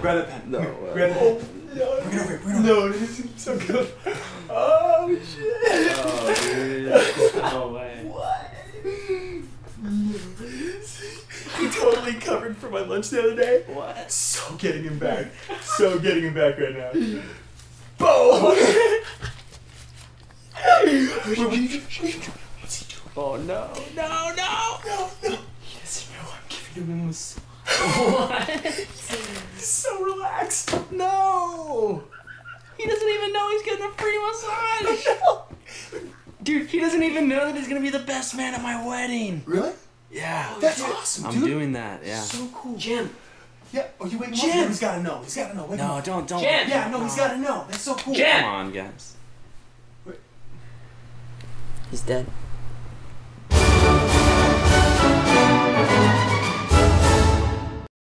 grab that pen. No. Grab that pen. No, bring it over here, bring it over. No, this is so good. Oh, shit. Oh, dude. No way. What? He totally covered for my lunch the other day. What? So getting him back. So getting him back right now. Boom! Oh, no. No, no. No, no. He doesn't know I'm giving him this. What? So relaxed. No. He doesn't even know he's getting a free massage. No. Dude, he doesn't even know that he's going to be the best man at my wedding. Really? Yeah. Oh, that's awesome, dude. I'm doing that, yeah. So cool. Jim. Yeah. Oh, you wait. Jim. He's got to know. He's got to know. Wait, no, don't. Jim. Yeah, no, he's got to know. That's so cool. Jim. Come on, guys. Wait. He's dead.